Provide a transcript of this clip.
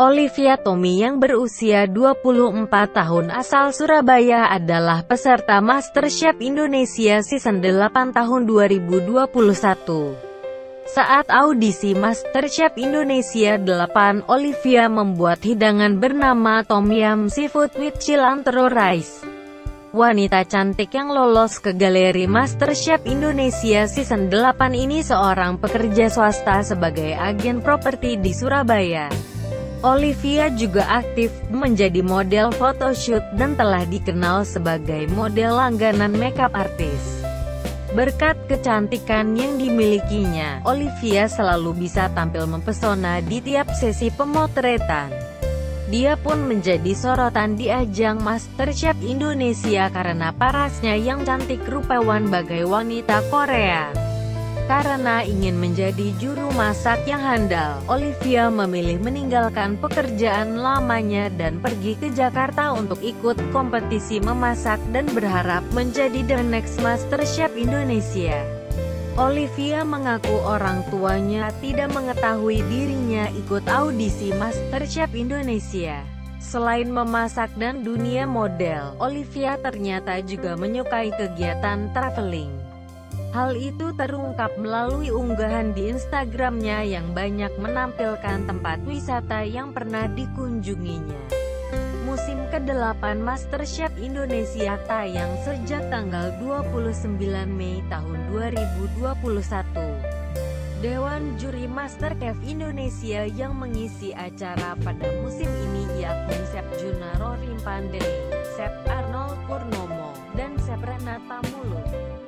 Olivia Tommy yang berusia 24 tahun asal Surabaya adalah peserta MasterChef Indonesia Season 8 tahun 2021. Saat audisi MasterChef Indonesia 8, Olivia membuat hidangan bernama Tom Yum Seafood with Cilantro Rice. Wanita cantik yang lolos ke galeri MasterChef Indonesia Season 8 ini seorang pekerja swasta sebagai agen properti di Surabaya. Olivia juga aktif menjadi model photoshoot dan telah dikenal sebagai model langganan makeup artis. Berkat kecantikan yang dimilikinya, Olivia selalu bisa tampil mempesona di tiap sesi pemotretan. Dia pun menjadi sorotan di ajang MasterChef Indonesia karena parasnya yang cantik rupawan bagai wanita Korea. Karena ingin menjadi juru masak yang handal, Olivia memilih meninggalkan pekerjaan lamanya dan pergi ke Jakarta untuk ikut kompetisi memasak dan berharap menjadi the next MasterChef Indonesia. Olivia mengaku orang tuanya tidak mengetahui dirinya ikut audisi MasterChef Indonesia. Selain memasak dan dunia model, Olivia ternyata juga menyukai kegiatan traveling. Hal itu terungkap melalui unggahan di Instagramnya yang banyak menampilkan tempat wisata yang pernah dikunjunginya. Musim ke-8 MasterChef Indonesia tayang sejak tanggal 29 Mei tahun 2021. Dewan Juri MasterChef Indonesia yang mengisi acara pada musim ini yakni Chef Juna Rorim Pandey, Chef Arnold Purnomo, dan Chef Renata Mulu.